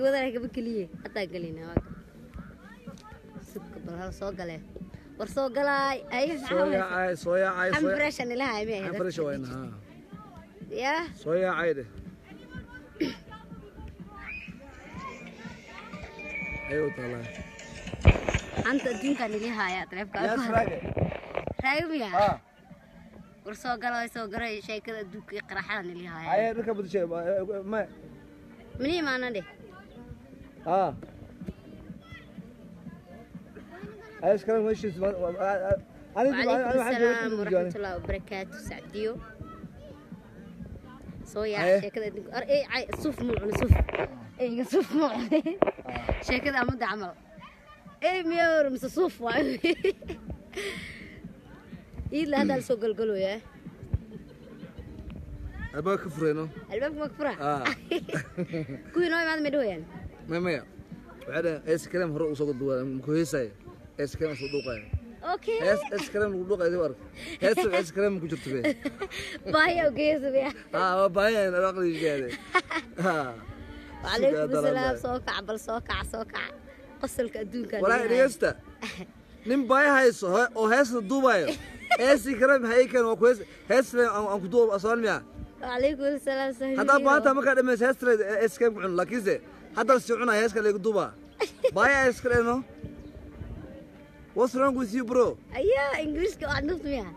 وأنا أقول لك أنا أقول لك أنا أقول لك أنا أقول لك أنا أقول لك أنا أقول لك أنا أقول لك أنا أقول لك أنا ايش كلام وش انا السلام ورحمه الله وبركاته سعديو صويا شكله اي صوف مو صوف اي صوف مو شكله عمود عمل اي ميور مس صوف الا هذا سوق القلو يا الباب كفرينه الباب مكفره كوي نوع ما مدو يعني ماما بعد اس كلام هره وسو دوله مكويساي اس كلام سو دوقاي اوكي اس كلام لو دوقاي دي ورك اس كلام كو جرتبه باي اوكي سبيا باي انا اقلي جاده وعليكم السلام سوكع بل سوكع قصلك ادونكا ولا ريستا نم باي هايسو او هاس دوبايو اس كلام هيكن وكويس هاس ان كو دوب اسالميا وعليكم السلام سهيل هذا باتا ما كدمس هاس اس كلام كن لاكيزه هذا السعودية هاي إسكال يقدوبها، بايا إسكالنا. What's wrong with you, bro? أيه إنجليزي كأو أنوف ميا.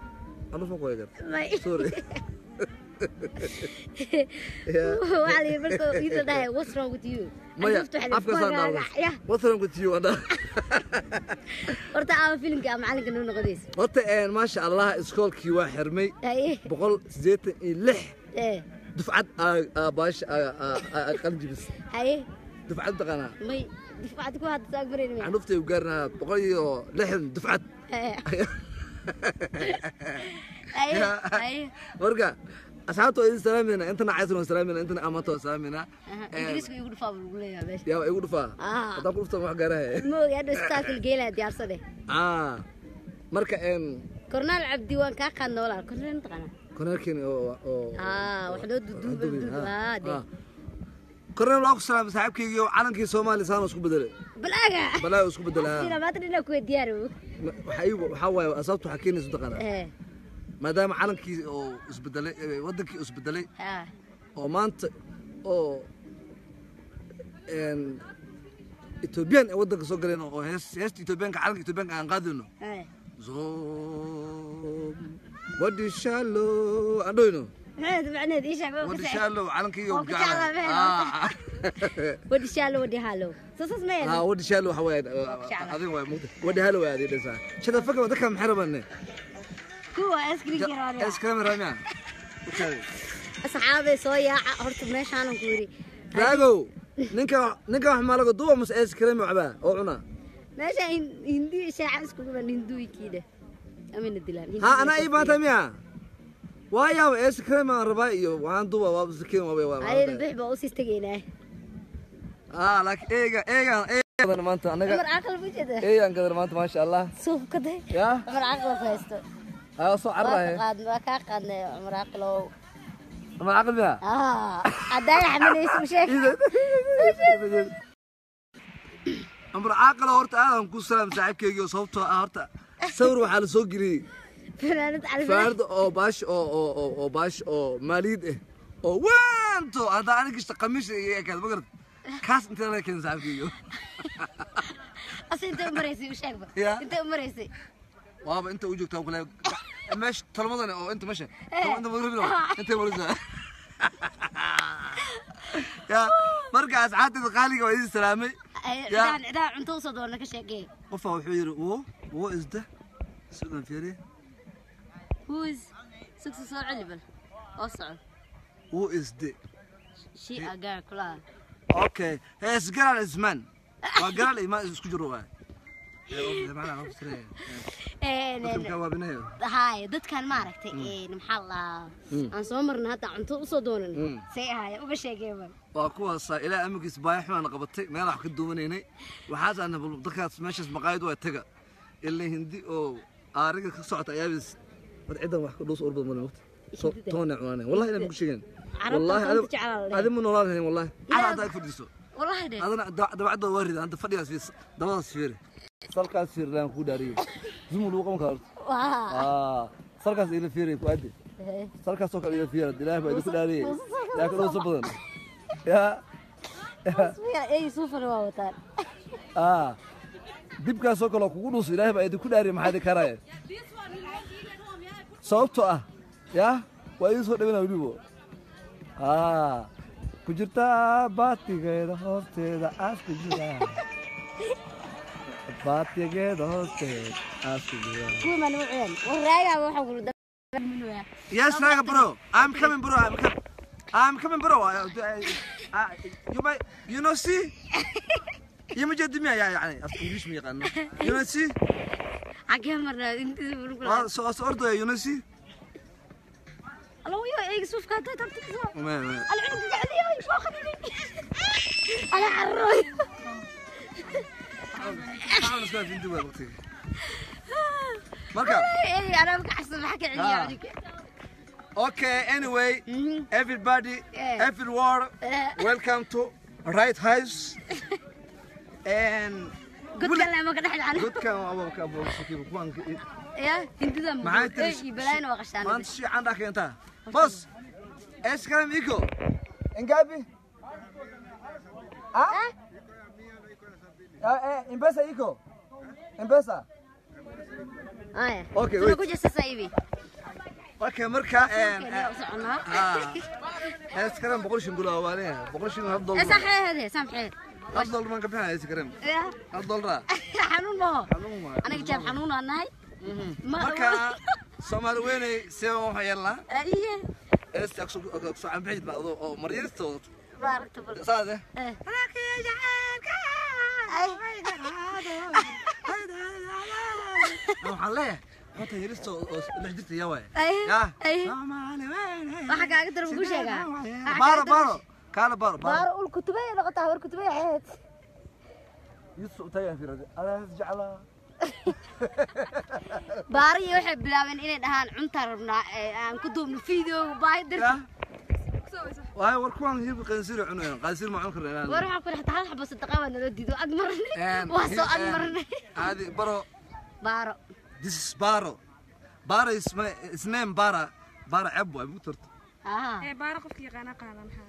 أنوف ما كويدر. Sorry. وعلي بركو إذا ده What's wrong with you؟ مايا. أفكار ناقص. What's wrong with you أنا؟ أرتا أول فيلم كأم عليك إنه نقديس. أرتا إن ما شاء الله إسكال كيوا حرمي. بقول زيت اللح. دفعت باش قلبي بس. هاي. دفعت دقنا. مي دفعت كوا هتستقبلين مين؟ عنوفتي وقرنا بقولي لحن دفعت. أيه. ورقة أصحابته إذا سلامنا أنتنا عايزون سلامنا أنتنا أماتوا سلامنا. إنجليزي يقول فا بقول يا باش. يا يقول فا. طب قلت ما قراه. مو يادو استاذ الجيلة ديار صدق. مركا إن. كورنال عبد وان كاكا نولار كورنال دقنا. كورنال وحدود دوب هذا. كرنا لوك سلام صاحبك يجيو علن كي سوما لسانه سكوب بدله بلاقة بلاقة سكوب بدله أنا ما ترينا كوي ديارو حيو حوا أصابته حكينا صدقنا ما دام علن كي سكوب بدله ودك كي سكوب بدله أو مانت أو إن إثيوبيان ودك سكرنا أو هس إثيوبيان كعلن إثيوبيان عن قادنه زوم ودي شالو أدوينه ودي شالو على كيو ودي شالو ودي هالو ودي شالو حواد ودي هالو هذه لسه شذا فكر ودكها محرمه كو ايس كريم ايس كريم رامي اصحابي صويا هرت ماشي انا كوري راغو نينكا واخ ما لغو دوبا مس ايس كريم وعبا او عنا ماشي هندي شاعب اسكو هندوي كده امين دلال ها انا اي باتميا وايا ايش كريم ربايو وان دوبا واب سكين وابي واب اي ربح با اوس استغيناه لك ايغا انا مانتا انا امر عقل بجده اي ان قدر مانتا ما شاء الله سوف كده يا امر عقل فايستو سو عراي قاد ما كاقن امر عقلو امر عقل بها عداي حملي اسم شيخ امر عقل هورت انا كو سلام صاحبكيو صوبته هورت صور waxa la soo giriyay فرد أو باش أو باش أو ماليد أو وانتو هذا أنا كشت قميش كذا بقدر كاس أنت أنا كنز عارفينه أصلا أنت أمريسي وش أكبر أنت أمريسي وابا أنت وجهك تقول مش تلمضني أو أنت مشى أنت مغربي أنت مغربي يا مرجع سعادة الغالي وعزيز السلامي يا ده أنت وصل ولا كشجع وفا وحير وو إزده سلام فيري Who is successful eligible? Also. Who is the? She a girl, class. Okay, this girl is man. A girl is man. Is kujrowa. هاي ضد كان مارك تين محلا عن صومرنا هذا عن توصدوننا سيء هاي وبشيء جمل وأكو هسا إلى أمك صباح وأنا قبضت ما راح كدومني هنا وحاسة أنا بالضكات ماشية مقايد واتجا اللي هندي أو أرجع صعدة يابس ورعدا واحد دوس أربع مرات صوت تونع وانا والله أنا مقشين والله هذا من والله هذا والله على هذا كفر ديسو والله ده أنا دبعت ورد أنت فدي أسير دبعت أسير سالك أسير لأن خوداري زملو قوم كارت سالك أسير فيري قادي سالك سوق أسير فيري دلاه بعد خوداري لكن لو صبرنا يا أي سفر واوتار دب كان سوق لو كونوا سيلاه بعد خوداري ما حد كراي صوته يا وين صوت بينا وديبو كجرتا باتي غير هوستي دا أستي جدا باتي غير هوستي أستي جدا كل ما نوعين والراجع وحقول ده ياش راجع برو I'm coming bro I'm coming bro you know see يمجد ميا يعني أستنجيش ميا قلنا you know see عجيب مرة أنت بروك سو أردو you know see الله يا إيه شوف كذا ترتكزه. أنا عندي عليها يفخر لي. أنا عروي. تعال نسمع في الدواء بطيء. مركب. إيه أنا بكحسن بحكي عني عليك. Okay anyway everybody everywhere welcome to Right House and. قلت له ما كنا حلعنا. قلت كم أبوك شكيبك وانك. يا أنت زم. معاك إيه بلاين وقشان. ما أنت شيء عندك أنت. بس ايش كلام يكو انجابي امبسا يكو امبسا اوكي انا كنت سايبي اوكي مركا ايش كلام بقولش نقولها ولا بقولش نفضل صحيح هذه سامحين افضل من قبلها ايش كلام افضل راه حنون ما انا جاب حنون انا مركا سمر ويني سووا حيلا أيه استأكسو أكسو عم بعيد بعضو مريض الصوت بارك الله صادق أنا كي جعان كي هذا محليه حتى يرسو لحدتي يا وين أيه ما حكى أقدر بقولش يا بارو كان بارو الكتبية لقطها والكتبية عاد يرسو تيا في رد أنا هسجعله باري يحب لابن إلين هان عنتر بنا كدوم الفيديو بايدر وهاي وركوان هي بقنصير عنوان قنصير مع عنكر الآن وراح أقول حتى حال حبص التقوى إنه رديدو أدمرني واسو أدمرني هذه بارو this is بارو اسمه اسمين بارو عبوا بوترت بارو قف يقانا قالن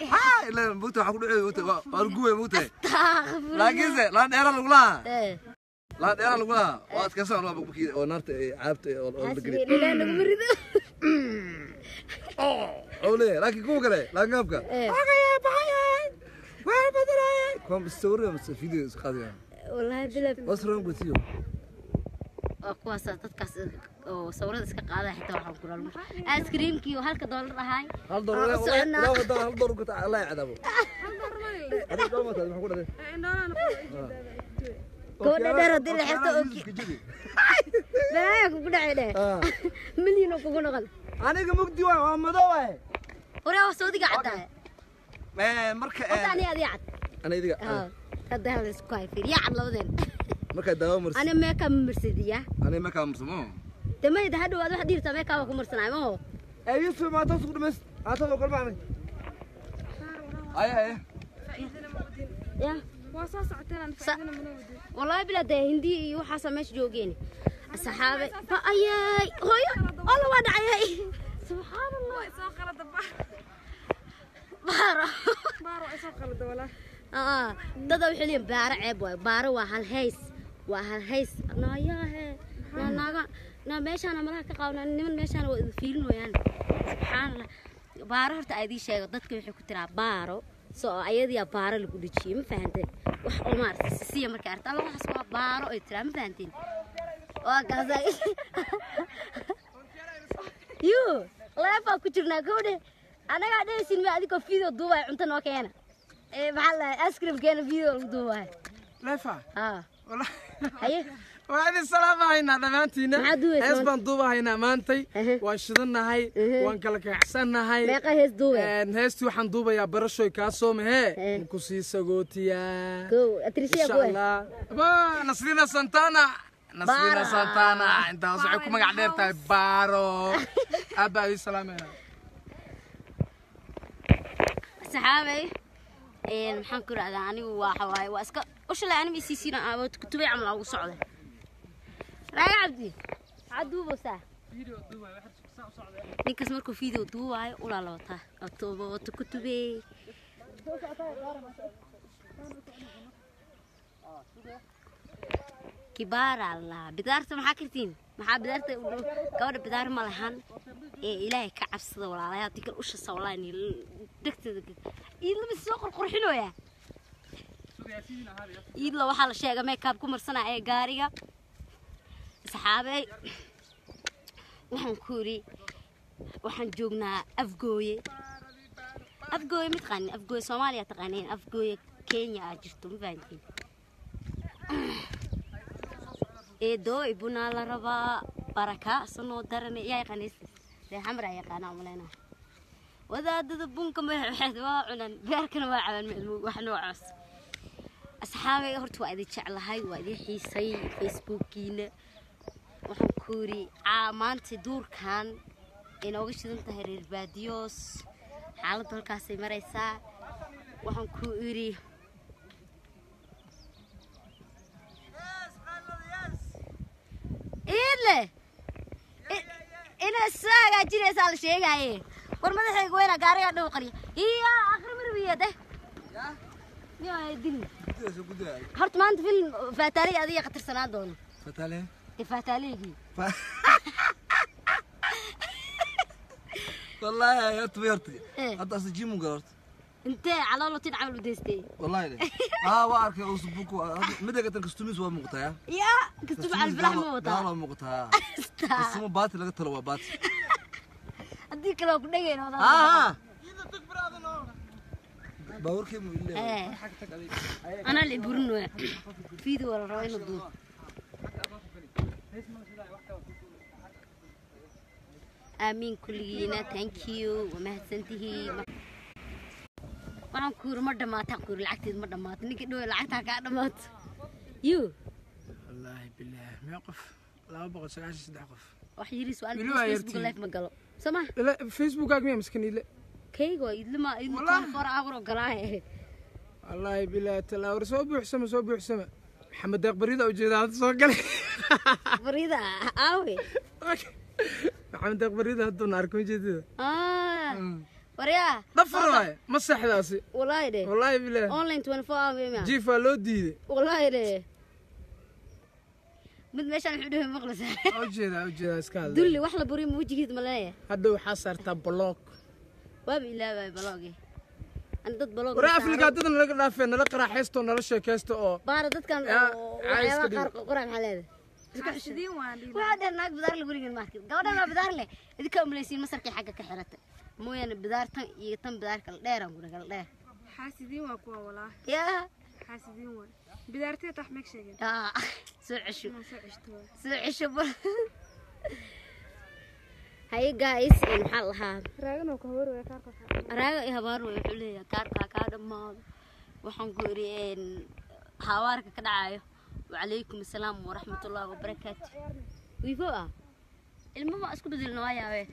ها لا موت حقول عيوته أرجوه موته لا كذا لا نرى الغلا لا نرى الغلا واتكسر الله بكي ونرت عبت والأرجل لا نمرد أولي لكن كم كله لا نجابك أغيا بعيا وين بدري كم الصور يوم الفيديو خذينا والله دلب وصلنا قتيو أقواسات تتكسر وصورات إسكاق هذا حتى واحد كل المرة آيس كريم كيو هالك دولار هاي هالدولار هالدولار قطع الله يعذبه هالدولار ما تدري محقولة ده كنا نرد اللي حتى أوكي لا كنا عليه مليون كنا غل أنا كمك ديوان وهم دواء وراء وصوتي قاعدة ما مركب أنا يدي عاد أنا يدي هذا هذا سكايفير يا الله وذن مركب دواء مرس أنا ما كم مرسيدية أنا ما كم مرس ما تما إذا هذا واحد يدير تما كم أكو مرسناي ما هو أيوة في ما تصور مس أتصور كل بعمل أيه يا واساس عتلان فعلنا منودي والله بلا ده هندي يو حسا مش جوجيني الصحابة أيه هو الله وضع أيه سبحان الله إساق على الدبار بارو إساق على الدولة دادا وحليم بارو عبوي بارو وهالهيس أنا ياه نا ماشان أنا ملاك قاونا نمن ماشان وفيلن ويان سبحان الله بارو هرت أيدي شيء ضدك يحكوا ترى بارو سو أيدي بارو اللي قلت شيء مفهمتين وح عمر سيا مركارت الله حسوا بارو ترى مفهمتين وكذا يو لا يفكر كنا كوده أنا قاعدة سينما أديك فيديو دواء عن تنوكينا إيه محلها آيس كريم كان فيديو القدوة ليفا والله هي وعلي السلام هينا دمانتينا هيس بندوبة هينا مانتي وانشدنا هاي وانكلك عسنا هاي ليقا هيس دوبة هيس تو حندوبة يا برشو يكاسوم هي نكوسيسا قوتيا كو أتريسيا قوي إن شاء الله با نصرينا سانتانا نصرينا سانتانا انت وصعبكم قاعدين تاي بارو أبا هاي السلام هينا صحابي maxaan ku raacdaa anigu waa xawaaye waa iska u shalay aniga siisina aabo kutubay amal ugu socday raay abdi aduubo saa video duubay waxa ku soo socday ninkaas markuu video duubay ula laabta October wato kutubay kibaar allah bidaarta maxaa kirtiin maxaa bidaarta gabadha bidaar ma lahan ee ilaahay ka cabsada walaalaha tii kal u shasa walaalaha degtada إيدنا بالسوق القرحينه يا. إيدنا وحلا شيء جماعة كابكم مرسنا أي جارية. صحابي وحنكوري وحنجوجنا أفجوي. أفجوي متغني أفجوي سوماليا تغنين أفجوي كينيا جرتم فانتين. إيدو يبونا لربا بركة صنو درني يا قنيس. لحمرة يا قنا ملنا. وذا دبونكم بحيث واعلن بيركن واعلن وحنوعس أصحابي هرت وادي شعل هاي وادي حيصي فيسبوكين وحكوري عمان تدور كان إن أوجش دم تهرير باديوس حالة الكاسي مريسا وحكوري إيه إنا الساعة جينا سال شيء جاي ورمضة حيقوينا قارية نوقري هي آخر مروية ده يا دين هرت ما أنت في الفتالي هذه قطر سنة دون فتالي الفتالي جي والله يا طبيعتي أنت أسجي مقررت أنت على الله تنعمل بديستي والله لا وأعرف يا أصبوك مدى قتل كستوميس ومقطع يا كستوم على الفلاح موطع والله مقطع كستوم باتي لقتل وباتي أديك لو كنا جينا هذا. إذا تكبر هذا نوعنا. بوركي مولى. أنا اللي برنوا في دور راين الدور. آمين كلنا thank you وما هتنتهي. أنا كور مرة ما تكور العتيد مرة ما تنيك دول العتاق أنا ما ت. يو. الله بالله ما يقف لا أبغى سؤال سدعقف. وحيري سؤال. فيسبوك لايف مقالو. سمع لا فيسبوك أقمي مسكني لا كيغو إدلما إدلما فور أغرق قراه الله بلا تلا ورسوب وحسمة سوب وحسمة محمد دق بريدة وجدها تصقل بريدة أوي محمد دق بريدة هدون أركون جديد وريا ضفر واي مسح راسي والله ده والله بلا أونلاين 24 hours جي فالو دي والله ده مد ماشان حدوهم مغلسة. أوجينا إسكال. دولي وحلا بريم وجهيد ملاية. هدو حصر تبلوك. وبالله ببلوقي. أنا ضد بلوق. ورأف اللي قاعد تدنا نلقى رافين نلقى راحيستو نرشة كيستو بعد ضد كان. عايز كده. قرآن حلال. كحشدين وعندي. واحد هناك بدار لي قولي الماكل. قاعدة ما بدار لي. إذا كانوا مليسين مصر كي حاجة كحرته. مو يعني بدار تم يتم بدار كل دايرة نقول كل دايرة. حاسدين وأقوى والله. يا. حاسدين وين؟ بدارتي طحمك شجن. سوعشوا. سوعشوا بره. هاي جايز الحلها. راجعنا كهور ويا كاركا. راجع يهبار ويحلي كاركا كادم ما وحنقولين حوارك كدعاء وعليكم السلام ورحمة الله وبركاته. ويفوق. المهم أسكب ذي النوايا.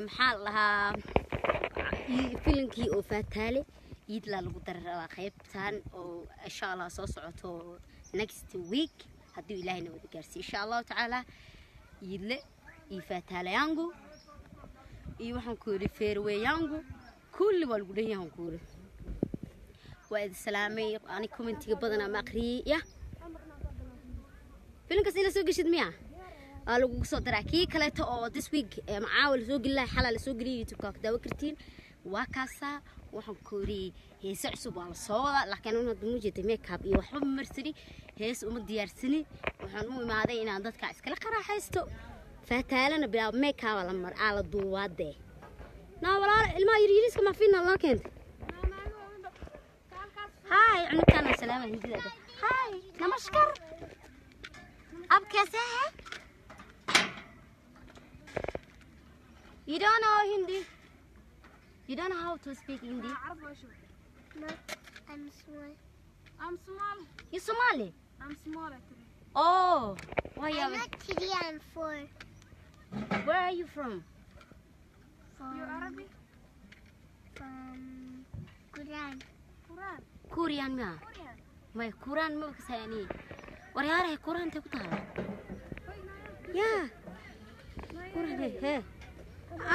محلها فيلنكي وفتالي. يدلا لقدر الله خيبتان وإن شاء الله سوصعته next week هدو إلهنا ودقرسي إن شاء الله تعالى يدلا يفتح ليانجو يروح نكوري فيروي يانجو كل والقولين يانجو وإذا سلامي أنا كومنتي بدنا مقرية فين كسينا سوق شدمية قالوا قصد ركيك كلا تأو this week معاول سوق الله حلال سوق لي يوتيوب كده وكرتين وكاسا وحنكوري هيس عصب على الصودا لكن أنا دموجي تميك هاب يوحب مرسلي هيس أم ديارسني وحنو ما هذا إن عندك عسكر لقرا حيستو فتالنا بلا ميك هاب على المرأة على الضوء ده نا ولا الماء يريديس كما فينا الله كنت هاي عمك أنا سلامة جديدة هاي نمشكر أبكي سهل You don't know Hindi You don't know how to speak Hindi No, I'm small I'm small You Somali? I'm small Oh why I'm not 3, I'm 4 Where are you from? You're Arabic? From Quran Quran? Quran ma? Quran My Quran ma kasayani Wariyara hai Quran te kutala Yeah Quran hai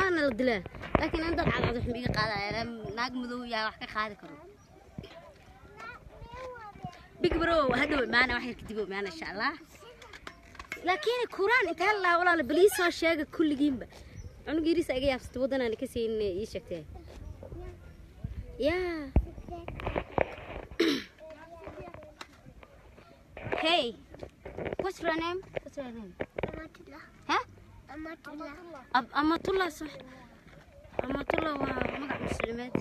أنا الدلة لكن أنت على ضحك بيجي قاعدة ناقمذو يا واحد خالد كرو بيكبروا هدول معنا واحد كتبوا معنا إن شاء الله لكن القرآن أنت هلا ولا البوليس والشياق كل جنبه أنا جريس أجي أفسد وضنا أنا كسين يشكتها يا هاي what's your name what's your name ها أمات الله صح أمات الله ومقع مسلمات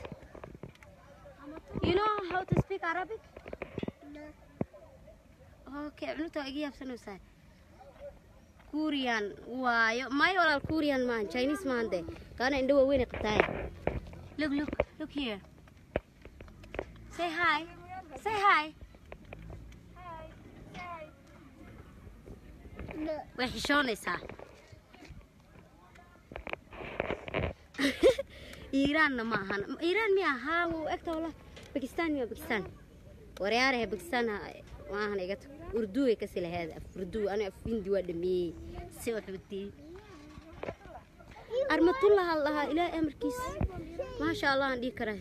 You know how to speak Arabic? No Okay عنوته أجيها بسنة وسهل كوريان واي ما يولا الكوريان مان Chinese مان ده كان عنده وين قطعي Look look look here Say hi Say hi وحشوني صح إيران ما هن إيران ميا ها هو أكتر ولا باكستان ميا باكستان ورياره باكستان ما هن إجت أردوي كسل هذا أردو أنا أفين دول مي سوى حبتي أرمت الله الله إلى أمريكيس ما شاء الله عندي كره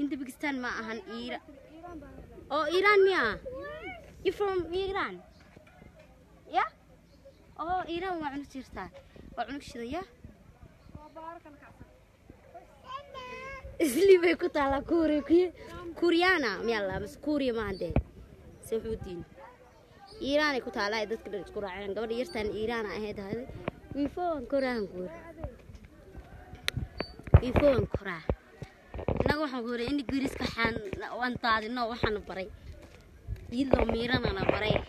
هند باكستان ما هن إيران أو إيران ميا you from إيران yeah أو إيران وعنو تيرتا وعنو كشرية إسلي بيكوت على كوري كوريانا ميلا بس كوري ما عنده سمحوتين إيران يكوت على إيدك كده كورا عين قبل يرتن إيران أهدا هذا ويفون كورا هنقول ويفون كورا نقول هنقول إني جريس كحن وأنت عادي نو وحنا بري يلهم إيران أنا بري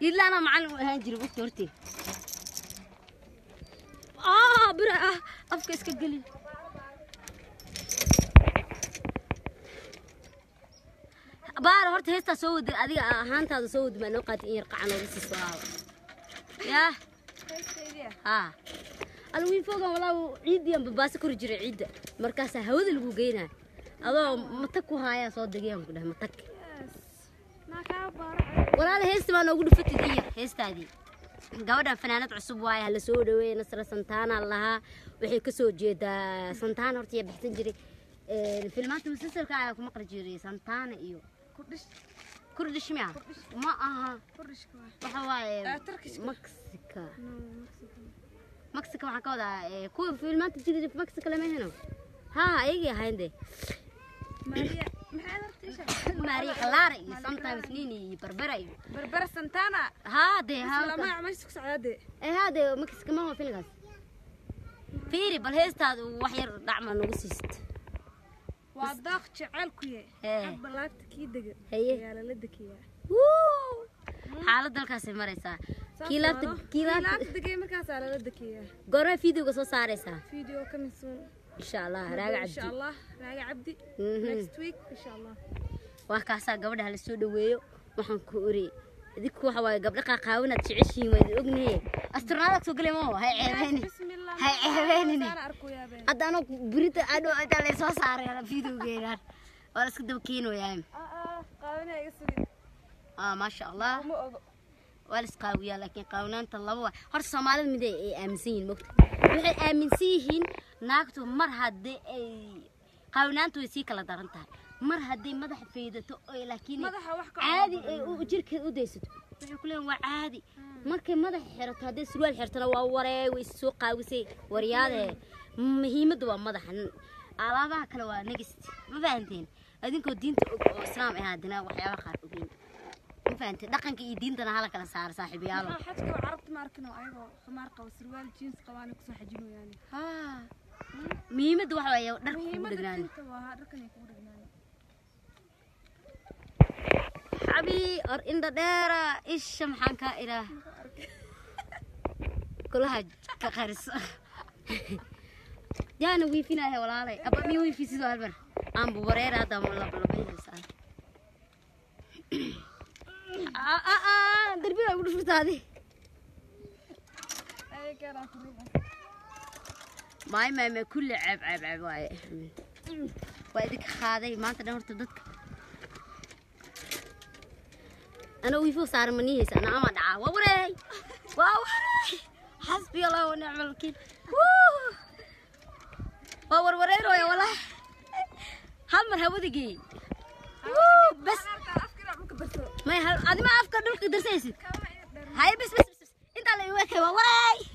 يلا أنا معلم هنجرب التورتي برا أفكس كقليل بار هرت هستا سود أذي هانتا سود ما نقد يرقعنا بس السؤال يا ها الوين فوقه والله عيد يوم بباسكور جري عيد مركز هود البوجينا الله متكو هاي صوت دقيهم كلها متك والله هستا ما نقول فتي دي هستا دي قاعدة فنانات عصب واي هلا سود وين نصر سنتانا الله وحي كسو جدا سنتانا ورتي بحتجري الفيلمات المسلسل كاعك مقرج جري سنتانا إيو كردش كردش ميا ما آها كردش وحواي مكسيكا مكسيكا مع كودا كل فيلمات بتجري في مكسيكا لمن هنا ها إيجي هندي ماريا ماريا خلاري sometimes نيني بربرة بربرة سنتانا هذا ما عملت كسر هذا هذا مكسك ما هو في الغاز فيري بالهست هذا وحير دعمه نقصيست وضغط شعلكوية حبلات كيدق هي على لدك يا ووو على دلكاسة مريسة كيلات دقيقة مكاسة على لدك يا قرأ فيديو قصص سارسة فيديو كم يسون إن شاء الله راجع عبدي إن شاء الله راجع عبدي next week إن شاء الله وكاسة قبلها للسود ويو وحن كوري ذيك وحوي قبل قاقاونا تعيشين ويدقني أسترناك سوق ليمو هاي عيبيني هاي عيبيني هذا أنا بريت أنا أتلا لسوا صار على فيديو غيره ولا سكتوا كينو ياهم قاونا يسوي ما شاء الله ولا سقاوية لكن قاونا نطلعوها هرس سامال مدي أمسين مكتوب وحي أمسيهن ناقته مر هدي قاونا تويسيك على دارنتها مر هدي ماذا حفيدة لكن عادي وجرك وديست كلهم وعادي مركب ماذا حرت هذا سروال حرتنا ووري والسوق وسي ورياضه هي مدوا ماذا حن على ما كانوا نجست ما فهمتين هذين كودين تسلام هادنا وحياة خارقين فهمت دقنك يدين تنا هلا كلا صار صاحبي يلا. لا حتى عرفت ماركنا أيوة حمار قوس سروال جينز قوانك سو حجنو يعني. ها. ميمد واحد يو درك مدرناني. حبي أر إن دارا إيش محن كائرة. كلها كخرس. جانا ويفينا هولا علي أبى مي ويفي سيد ألبر. أم بورير هذا ملا بلوبين صار. دربي أقول شو تادي؟ ما كل عب واي وادك خاذي ما أنت نورت بدك أنا ويفو صار منيس أنا عم أدعى ووري ووري حسبي الله ونعم الوكيل وور وريرو يا والله هم هودي بس ما هل أنا ما أفكر دولك درسيسي هاي بس أنت اللي وياك وواي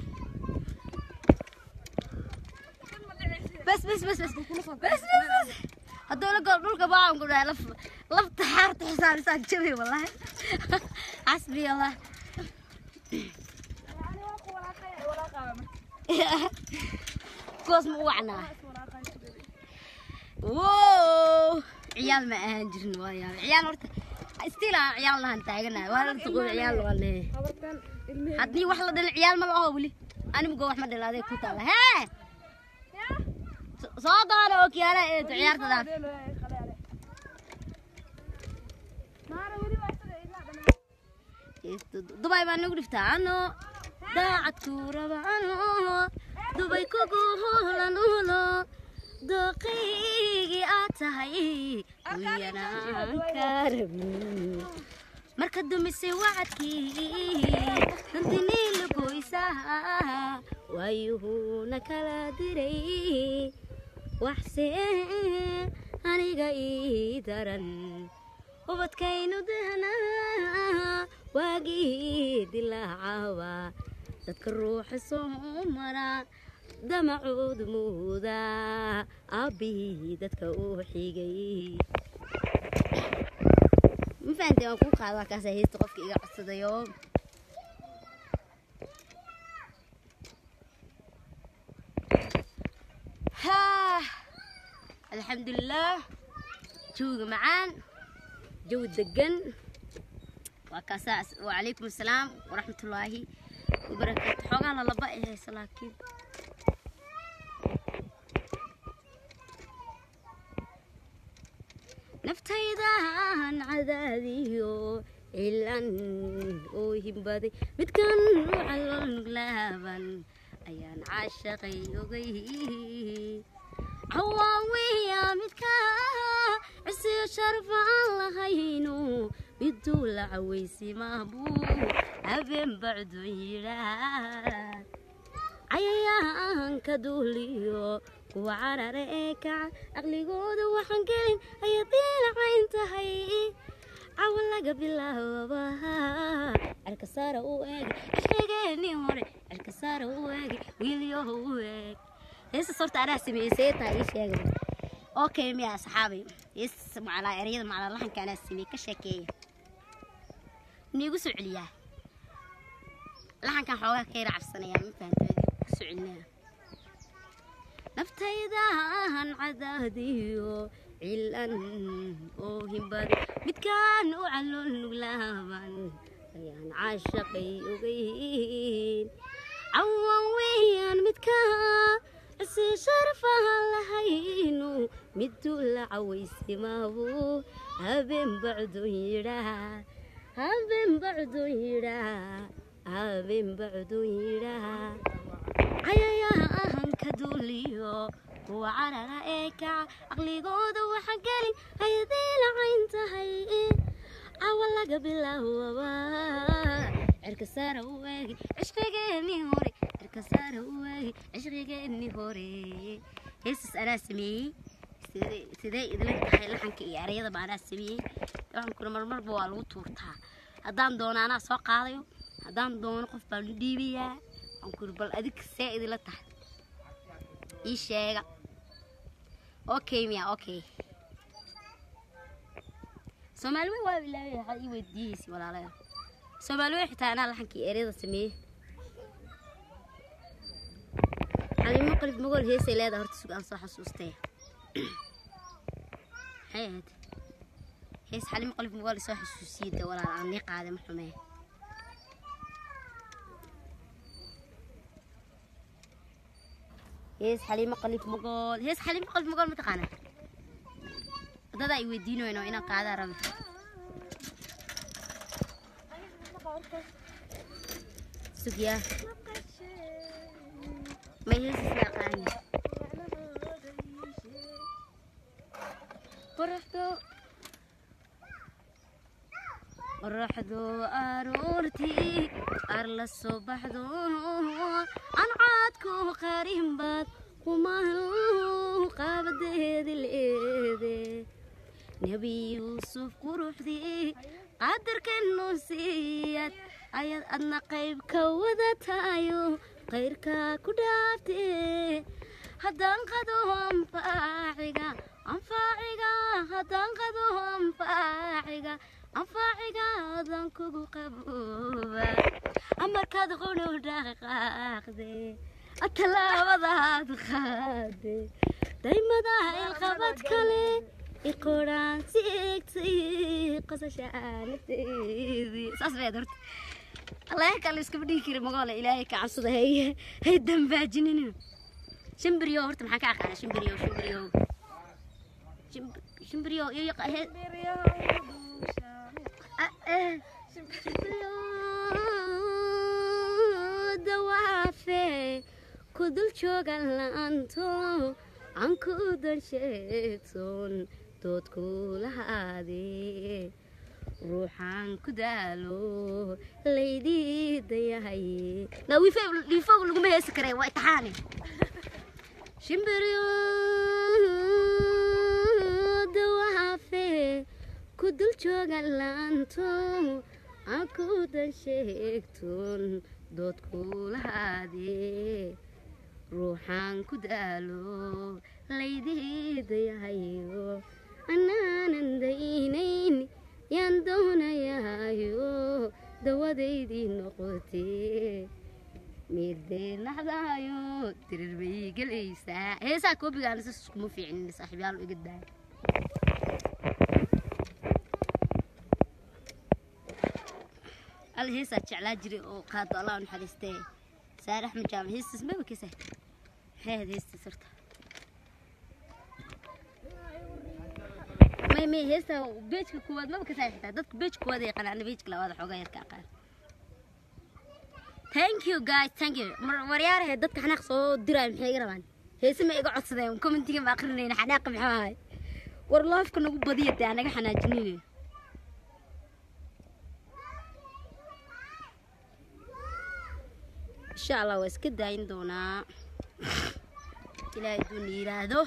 بس هدول دولك بعهم قلنا لف تحارت حساب ساق شبي والله حسبي الله كوس موعنا واو عيال ما أهنجرن ويا عيال ورت استيلا عيال لهن تاجنا وهن تقول عيال ولا هدني واحد من العيال ما لقاهولي أنا بقول أحمد الله ذي كتاب ها صاد أنا أوكي أنا عيال تدافع دبي ما نقول فتانو دعت كورة بعنو دبي كوكو هلانو دقيقي أتهي ويانا كربي مركض مسي وعدكي ننتني لقويسها ويهونك لا دري وحسين أنا قيدرن وبتكين دهنا واجيد العوا تذكر روح الصومرة دمعو دمودا أبي دتك وحجي مفهمتي أكون قاعدة كسهيل تقف إيجا عصدا يوم ها الحمد لله جو معان جو الدقن وكساس وعليكم السلام ورحمة الله وبركاته حق على لبائه سلاكين نفتيدان عذاديو إلا أوهم بدي متكن على الغلابن أيان عاشقي وجيه عواويا متكا عسي شرف الله هينو بالدولة عويسي مهبو أبن بعد يراد عيان كدوليو وعرى ريكا أغلي قود وحنكين أيدين عينتهي عولا قبل هواها الكسارة وأجي أشتاقني هوري الكسارة وأجي ويليو هواك لسه صرت أنا سميسيتها إيش يا جماعة أوكي يا صحابي يسمع على أريد مع الله إن كان سمي كشكية نيجو سعليا لحن كان حوالي كير عفسنا يا مفهوم سعلنا نفتيدان عذاديو علان أوهم باد متكان وعلون غلابان أيان عاشقي وغيين عوان ويان متكان عسي شرفها لهينو مدو لعويسي ماهو هابين بعدو يرا عيايا كدوليو وعلى رأيك عقلي قودو وحقالي هيدي لعين تهيئي عوالا قبل هوابا عركسارة وواجي عشقيقيني هوري عركسارة وواجي عشقيقيني هوري هسس أنا سمي سيدي إذنك تحيي لحنك إيه عريضة معنا سمي طبعا كنا مرمر بوالو تورتها هدان دون أنا سوق عضيو هدان دون قف بالديبيا أنكر بالأديك سائد لا تحت إيش يا أوكي ميا أوكي Somalwi waa bilaa yahay I weydiisay walaalaha Somalwi xitaa ana laxankii ereyda sameeyay Cali muqlif magol heesay leeda horta sugan soo xasuustay hayad hees Cali muqlif magol soo xasuusiyada walaalaha aan niqaade ma xumee hees Cali muqlif magol hees Cali muqlif magol mataqana هذا يودينه إنه أنا قاعدة ربي. سقيا. ما هي الساقاني. برحدو أرورتي أرل الصبح دو أنعادكو قريم باد وما هو قابد هذي الإيدي نبي يوسف قروح ذي قدر كالنوسيات أيض أدنى قيب كوذت أيو غيركا كدافتي هدان قدوهم فاعقا أنفاعقا هدان قدوهم فاعقا أنفاعقا هدان كوكو قبوبا أمر كادغونو داقاق ذي التلاوة ذات خادي دايما ذا الخبات كالي القرآن سيكتي قصص عالتي صاص بيدرت الله يكالي سكبدي كير مقالة إلهي كعصد هي الدنبا جنينو شمبريو هرت محاك عقا شمبريو شمبريو شمبريو يقع هي شمبريو شمبريو دوافي كدل شوغا لانتو عنكو دان شيكسون تدخل هذه روحان كدالو ليدي دياهي لو يفوق لكم هي سكري واتحاني شمبريو دوافي كدل شوغا لانتو عنكو دان شيكسون تدخل هذه روحان كدالو ليدي دياهيو أنا نندينين يندون ياهيو دواديدي نقطي ميدي لحظايو تربي قليسا هيسا كوبي قال نسسك مفيعني صاحبي قالوا إقدام قال هيسا تشعلا جري وقاتو الله ونحرستي سار أحمد جامل هيسس ما بكسه هاد هيسس صرت ما هيسه وبيتك كواد ما بكسه حتى دتك بيتك كواد يقنع أنا بيتك لا واضح وجاي الكعكة thank you guys thank you مريار هاد دتك حناق صوت درام حيجي ربان هيسه ما يقعد صدام كومنتين بآخرين حناق محاي والله في كنا قبضيت يعني حنا جنيني إن شاء الله واسكدين دونا إلى دوني رادو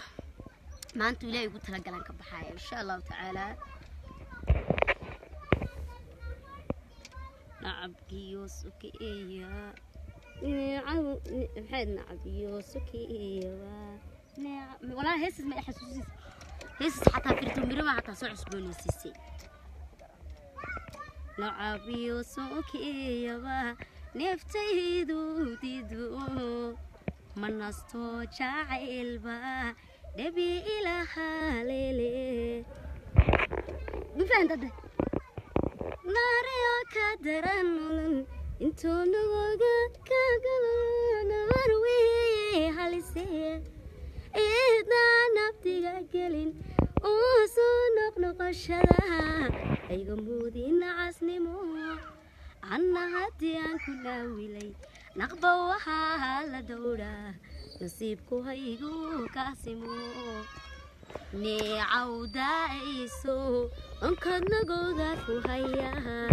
ما أنتوا إلى يقول تلقلان كبحاية إن شاء الله تعالى نعب يوسكي إياه نعب محد نعب يوسكي إياه نعب ولا هسه ما أحسوس هسه حتى فرتم بري ما حتى صعص بني سيسي نعب يوسكي إياه نفتي دوديدو من أستو جاعل با نبي إلى حالي مفهم ده ناري أكدران انتو نغوغا كاغلو نواروي حاليسي إذا نبتي غاقلين أوسو نقنق الشلا أيغم بودين عسني موه أنا هديان كنا ولي نقبوا حالا دورا نصيبكو هيجو كاسمو نعودا إيسو أنكن نجودا فهيا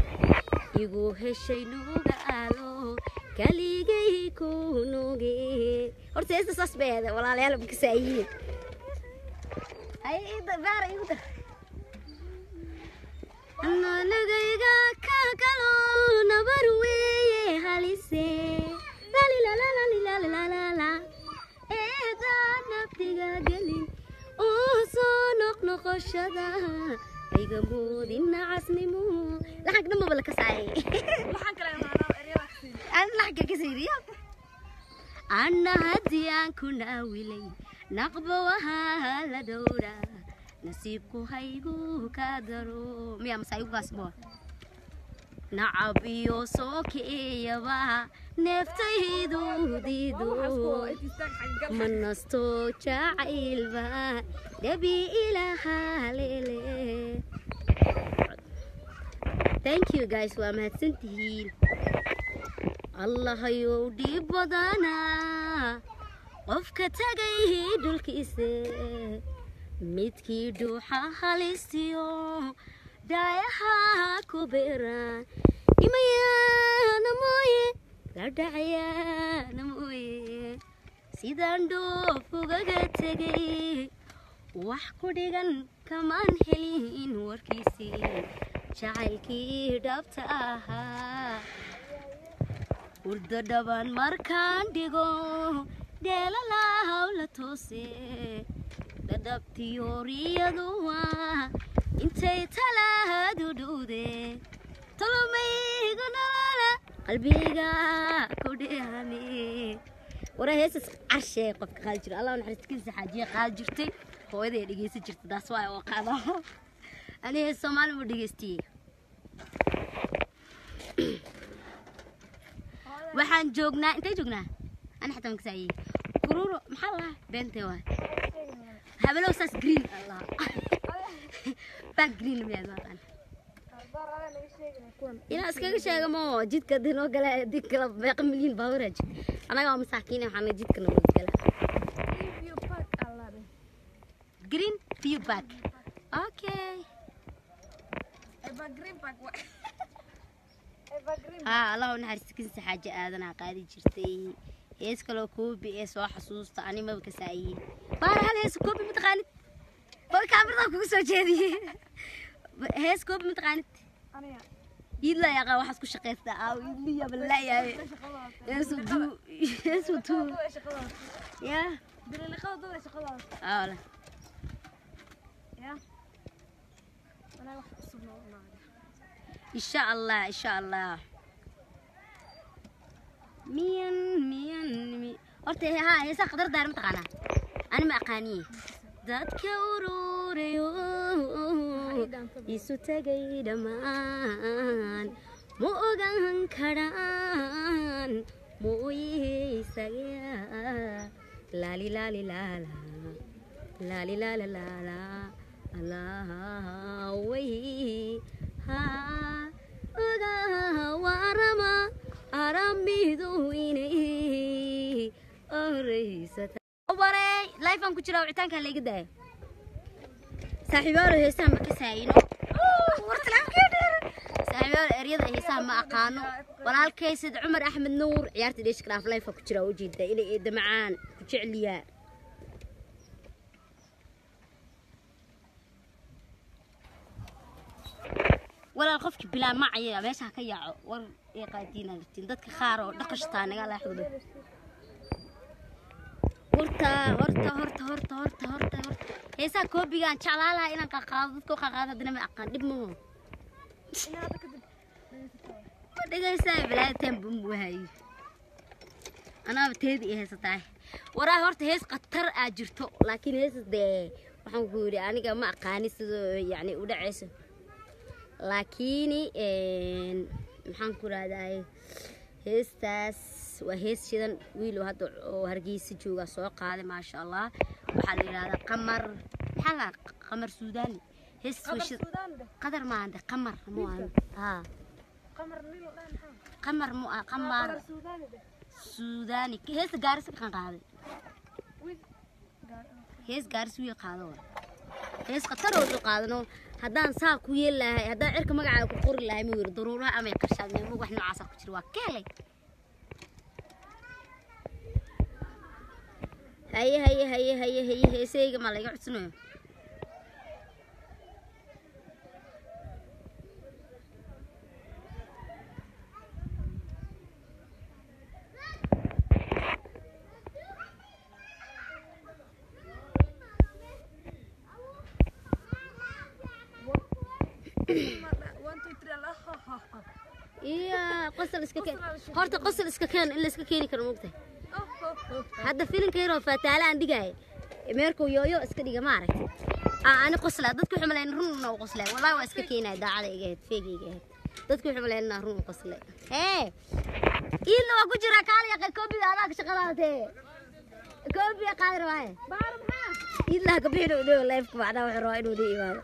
يجو هالشي نوجالو كلي جيكو نوجي أرتي إيش تصبح هذا والله لا بكسيه أي ده باري وده أنا نجيجا كاكلو نبروي هاليسي لا لا لا لا لا لا لا لا إذا نبتجا جلي أوسو نقنق الشدا ايجا جود ان عسممو لحق دم بلا كسعي لحق كلا نارا ارياكسي انا لحق كسيريا انا هديان كنا ولي نقبوها لدورا نسيبكو هيجو كادرو ميا مسايو غاسبو نعبيو سوكي يبا نفتي دوديدو من نستو شعيل با دبي إلى حالي. Thank you guys وما تنتهين الله يودي بدنا قف كتجيه دول كيسه متكي دوحة حاليستيو دايها كبيرة إميان موي لدعيان موي سيدان دوفو غغتغي وحكو ديغن كمان هلين وركيسي شعالكي دابتاها ورد دبان مركان ديغو ديلالا هولتوسي دابتي وريادوها انتي تلاها دودودي طلوميغو نوالا قلبيغا كوديهاني ورا هيسس عرشي قفك خالجر الله ونحرستكين سحاجية خالجرتي هو إذا يدقيسي جرت داسواي وقاضاها أنا هيس سومالي مدقيستي وحان جوغنا انتي جوغنا أنا حتى مكسايي كرورو محالله بنتي واي هبلو ساس جرين الله باك جرين مياد ماقان إنا اسكاك شاقا مو جيدك دينو قلا ديك قلا باق مليين باورج أنا قام مساكيني وحانا جيدك نمو قلا فيو باك الله بي جرين فيو باك اوكي ايبا جرين باك واي ايبا جرين باك الله ونحرسكين سحاجة آدنا قادي جرتي إيسك لو كوبي إيس وحصوص تاني ما بكسايي بار هل إيس كوبي متغانت بقى كاميرا كوكو سوجيني هيس كوبي متغانت أنا يا يلا يا غا واحد كوش قيس أو يلا يا بالله يا إيس وتو يا دليل خلاص دليل خلاص لا يا أنا واحد صبنا إن شاء الله إن شاء الله مين قلت ها هي خضر دار متقنة أنا ما أقانيه ذات كوروريو يسو تجي دمان مو أجان كران مو يسيا لا لي لا لي لا لا لي لا لا لا لا وي ها أجا ورما أرمي دويني أريسة أبوي لايفهم كتير وعتان كان ليقدر صاحبار هيسام كسائنه ورتلام كده صاحبار أريد هيسام ما أقانو ولا الكيسد عمر أحمد نور عيارتي ليش كراف لايفهم كتير وجيده إلي دمعان كتير ليا ولا الخوف بلا معي بس هكيا ور يقادينا لتين دتك خارو دقشتاني على حدود هرتا هيسا كوبيغان شعلالها إنا قاقاضتكو قاقاضة دينا ما أقان دب مو إنا هذا كدب دقا يسا بلا تنبم بوهاي أنا بتهدئي هيسا تاي ورا هرتا هيس قطر أجرتو لكن هيسا دي وحن قولي أنا ما أقاني يعني ودعيسو لكني محن كورا داي هيستاس وهيس شدن ويلو هاد وهرجيس جوا سوق هذا ما شاء الله وحال هذا قمر حلا قمر سوداني هيس وش قدر ما عنده قمر مو عنده قمر ميلو قمر مو قمر سوداني هيس جارس كان قاعد هيس جارس ويا قاعد هيس قطر ويا قاعدنا هدان ساق ويا له هدان عرك ما قاعد يقول له ميور ضرورة أما يكشف منه وإحنا عصا كتير وكله هيا هيا هيا هيا هيا هيا سيجي مالك عطسنو يا قصر السكاكين هرت قصر السكاكين إلا سكاكيني كرموقته هذا فيلم كيرو فتعال عندي جاي ميركو يويو اسكدي معرك أنا قصلا ضدك حملين رون وقصلا والله واسكاكينه دا على جهد فيجي جهد ضدك حملين رون وقصلا إيه إلا وجرا كاري يا كوبي هذاك شغلاتي كوبي قادر معي بارمها إلا كبير ولو لايف معنا وحراين ودي ما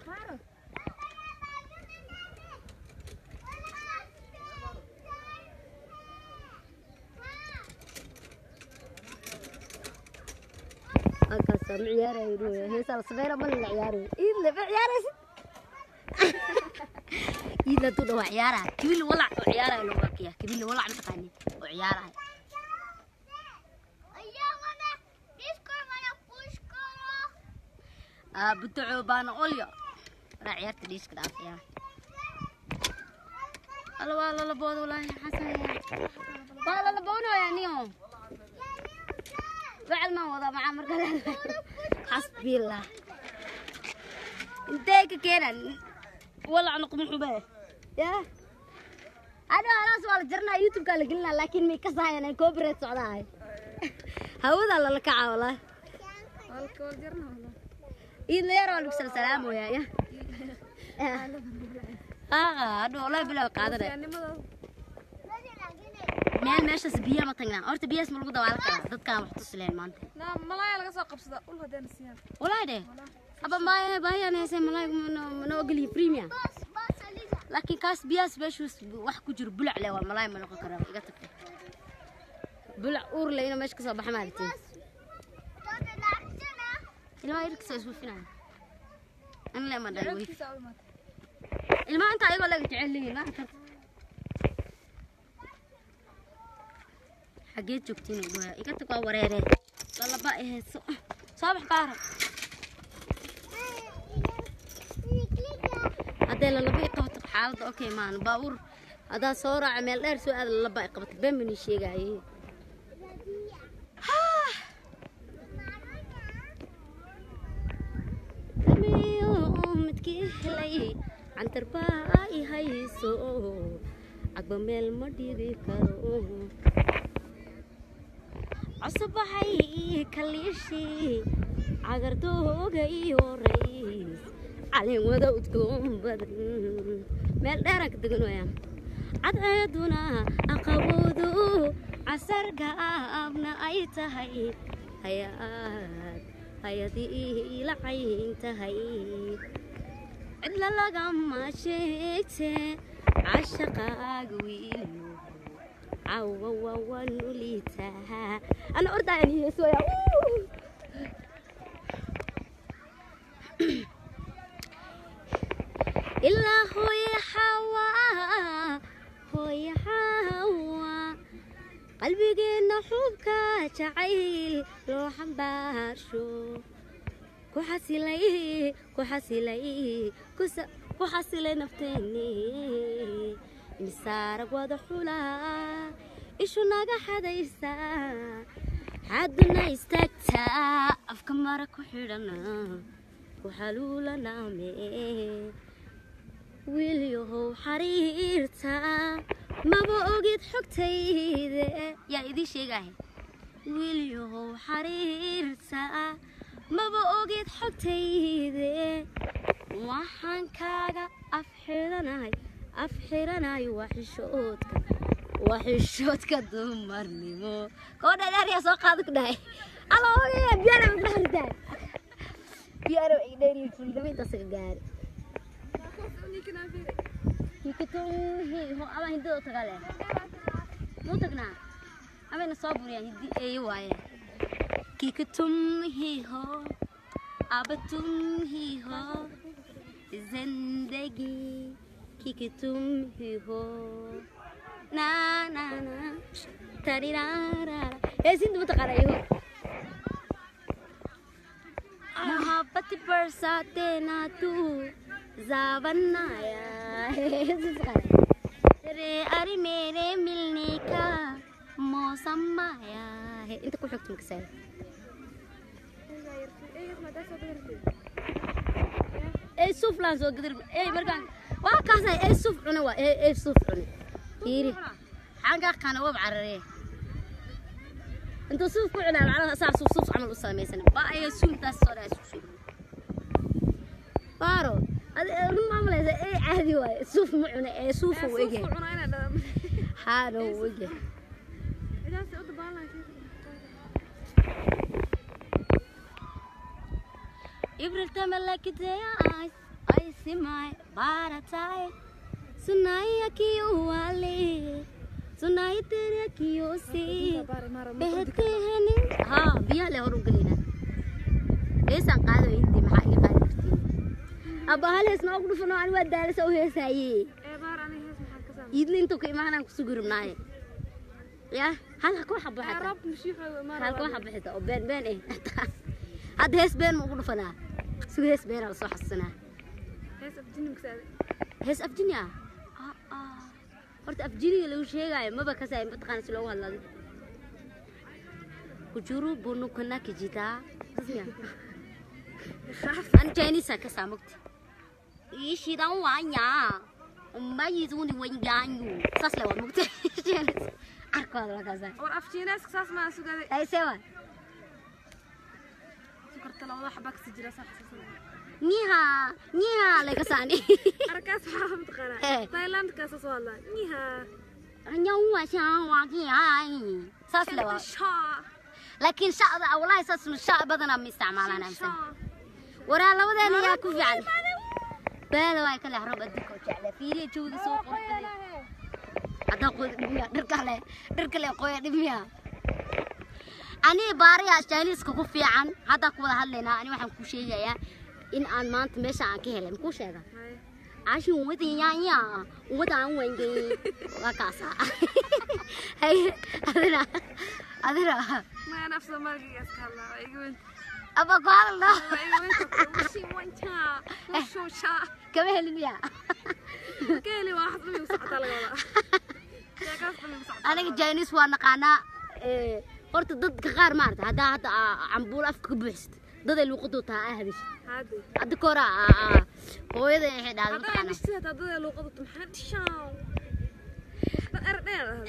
أكثر عيارة يروي هي صار صغيرة ما اللي عيارة إلا في عيارة إلا تدو عيارة كبير ولع عيارة لو بقية كبير ولع متقني عيارة بدو بان أوليا رعيت ليش كذا فيها الله الله لبود ولا حسن الله لبونه يعنيهم بعد ما وضع مع مرقلة حسبي الله انتي كيران ولا عنق من حباه يا أنا أنا سوالف جرنا يوتيوب قال قلنا لكن ميكسها أنا كوبريت صعداي هودا الله لك عوله والكل جرنا والله إذا يرى لك سلام ويا يا هذا والله بلا قادر مال ماشى سبيا ما تنقلان أرت بياس ملوك دوالك ضد كام وحتصل لين مانت لا ملايا لقى ساق بصدا والله ده نسيان والله ده أبا باي أنا هسه ملايا من أقلي بريميا لكن كاس بياس بيشوف وحكو جر بلع له والملايا ملوك كرام قتك بلع أور لينا ماشى كسب حمالتي الماء يركز وشوفنا أنا لا ما داوي الماء أنت أيوة لا تعليه الماء حقيت شوكتين وياه يقطع قواريره والله بقى صباح قارب هذا اللي بقى قبط حالته أوكي مان باور هذا صورة عمل إرسو هذا اللي بقى قبط بين من الشيء جاي عن ترباي هاي سو عقبال ما ديري كرو عصب هاي كليشي عقر دوغي وريس علي ودوتكم بدري مال دارك تقولوا يا عدنا أقودو عسر قابنا أي تهي حياة حياتي لعين تهي إلا لقما شيكتي عشقاق ويلو عوو نوليتها أنا أرضى يعني يسوي إلا هوي حوا قلبي قلنا حبك جعيل لو حنبار شو كحسلي كحسلي كحسلي نفتني مسارك وضحولا إيشو ناقا حدا يسا حدنا يستكتا أفكمارك وحيرنا وحلولا نامي ويليو حريرتا ما بوقيت حكتيدي يا إيدي شيقاهي ويليو حريرتا ما بوجد حكتيدي وحن كاجا أفحرناي وحشوتك دمرني مو كونا داري أسوق هذاك داي الله هو بيارو بيارو داي بيارو إيداري في البيت أسرقار يكتوني هو أما هندو تقلع مو تقنع أما نصابني يعني أيوة كيكتم هي هو عبتم هي هو زندگی كيكتم هي هو نا نا نا تاري را را يا زين دمت قراي هو محبت برساتے نا تو زاون آیا تیرے ارے میرے ملنے کا موسم آیا ہے انت کو حکم کسے اي سوف لازم اقدر اي مرقان واكاسه اي سوف انا اي سوف إيري حاجة كان وب عرّي أنتوا صوف كلنا على أساس صوف عمل أسامي سنة بقى يسوم تسرع يسوم بارو هذا لما عمل هذا إيه عادي واي صوف معنا إيه صوف وجه حلو وجه إذا سأقطع بالله إبرة تملك تياس أيسي ماي بارتاي سناي كيو علي سناي ترى كيو سي بهتهن ها بيا له رجلنا إيش أنقذوا إنتي محل فاترتين أبا هل اسمعوا قلنا عن ودال سويه سعي يدلين توكي معنا كسجر مناي يا هل هكوا حب حتى هكوا حب حتى وبين بين إيه هاد هيس بين مقولوا فنا سو هيس بين على صح السنة هيس أفجني مكسر هيس أفجني قلت أفجني لو شيء جاي ما بكسر بتقان سلوا هلا كجورو بونو كنا كجيتا كسيا أنا جاني ساك سامكت إيش يداو وانيا وما يزوني وين جانيو ساسلوا مكت جاني أركوا على كذا ورأفتينا سكساس ما سو كذا أي سوا تلوضع حباك سجلة صح نيها نيها لك ساني أركاس حامد قناة تايلاند كاسس والله نيها أنجوا شان واقعي ساس لوا لكن شاء الله ساس من شاء بدنا مستعملنا إنسان ورا لو ذا نياكو فعل بلا وايك له ربع دكتور على فيلي جود سوق هذا قد دركله دركله قوي دمية أنا باري أشتغل سكوب في عن هذا كله هلنا أنا واحد كوشي جاية إن أنا ما أنت مش عن كهله مكوشي هذا عشان ومتي يعني ومتعون وينجي وكاسة هاي أدرى أدرى ما أنا أفضل ما أجي أسكالله يقول أبغى قال له وشي وانتها وشو شا كم هالمية كهله واحد من مساعدة لغلا أنا جايني سوا نقانا قرت ضد غار مارت هذا عمبول أفك بحست ضد الوقوط تاعه هذيش هذا كورة هو يد هذا هذا مشتها ضد الوقوط محد شاو أردنا